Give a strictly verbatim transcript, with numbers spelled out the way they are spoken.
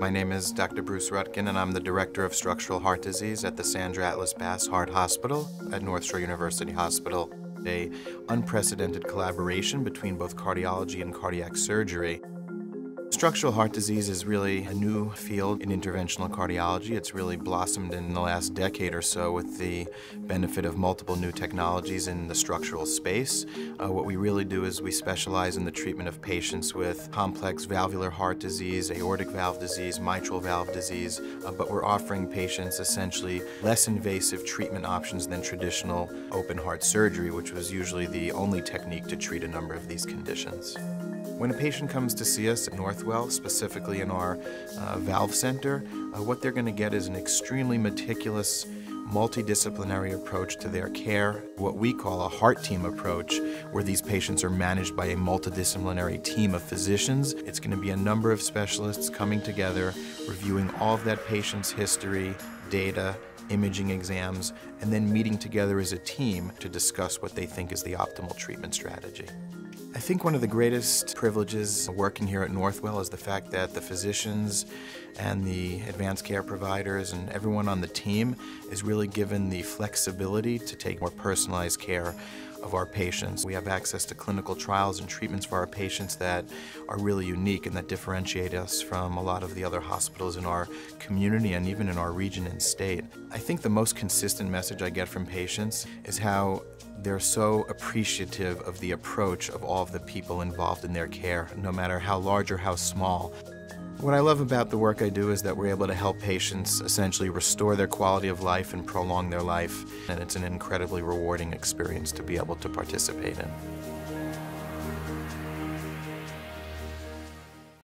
My name is Doctor Bruce Rutkin, and I'm the Director of Structural Heart Disease at the Sandra Atlas Bass Heart Hospital at North Shore University Hospital. An unprecedented collaboration between both cardiology and cardiac surgery. Structural heart disease is really a new field in interventional cardiology. It's really blossomed in the last decade or so with the benefit of multiple new technologies in the structural space. Uh, what we really do is we specialize in the treatment of patients with complex valvular heart disease, aortic valve disease, mitral valve disease, uh, but we're offering patients essentially less invasive treatment options than traditional open heart surgery, which was usually the only technique to treat a number of these conditions. When a patient comes to see us at Northwell, specifically in our uh, valve center, uh, what they're going to get is an extremely meticulous, multidisciplinary approach to their care, what we call a heart team approach, where these patients are managed by a multidisciplinary team of physicians. It's going to be a number of specialists coming together, reviewing all of that patient's history, data, imaging exams, and then meeting together as a team to discuss what they think is the optimal treatment strategy. I think one of the greatest privileges working here at Northwell is the fact that the physicians and the advanced care providers and everyone on the team is really given the flexibility to take more personalized care of our patients. We have access to clinical trials and treatments for our patients that are really unique and that differentiate us from a lot of the other hospitals in our community and even in our region and state. I think the most consistent message I get from patients is how they're so appreciative of the approach of all of the people involved in their care, no matter how large or how small. What I love about the work I do is that we're able to help patients essentially restore their quality of life and prolong their life, and it's an incredibly rewarding experience to be able to participate in.